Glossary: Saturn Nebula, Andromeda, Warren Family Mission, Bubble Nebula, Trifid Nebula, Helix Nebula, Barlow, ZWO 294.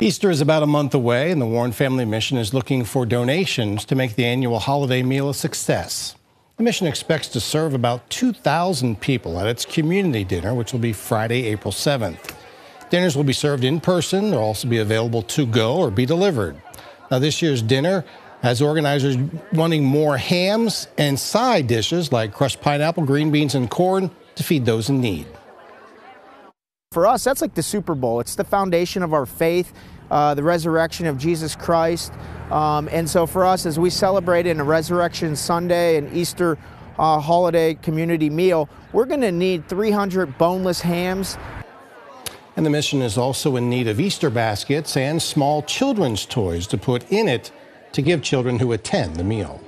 Easter is about a month away, and the Warren Family Mission is looking for donations to make the annual holiday meal a success. The mission expects to serve about 2,000 people at its community dinner, which will be Friday, April 7th. Dinners will be served in person. They'll also be available to go or be delivered. Now, this year's dinner has organizers wanting more hams and side dishes like crushed pineapple, green beans, and corn to feed those in need. For us, that's like the Super Bowl. It's the foundation of our faith, the resurrection of Jesus Christ. And so for us, as we celebrate in a Resurrection Sunday and Easter holiday community meal, we're going to need 300 boneless hams. And the mission is also in need of Easter baskets and small children's toys to put in it to give children who attend the meal.